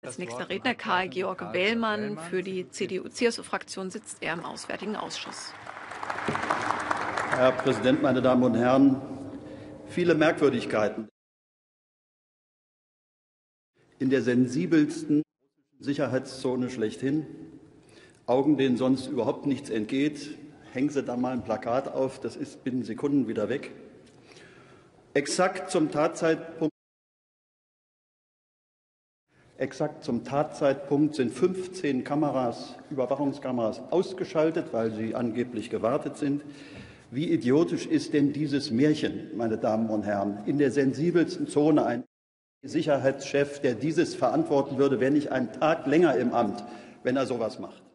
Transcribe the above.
Als nächster Redner Karl-Georg Wellmann für die CDU-CSU-Fraktion, sitzt er im Auswärtigen Ausschuss. Herr Präsident, meine Damen und Herren! Viele Merkwürdigkeiten. In der sensibelsten Sicherheitszone schlechthin, Augen, denen sonst überhaupt nichts entgeht, hängen Sie da mal ein Plakat auf, das ist binnen Sekunden wieder weg. Exakt zum Tatzeitpunkt sind 15 Kameras, Überwachungskameras ausgeschaltet, weil sie angeblich gewartet sind. Wie idiotisch ist denn dieses Märchen, meine Damen und Herren? In der sensibelsten Zone ein Sicherheitschef, der dieses verantworten würde, wäre nicht einen Tag länger im Amt, wenn er sowas macht.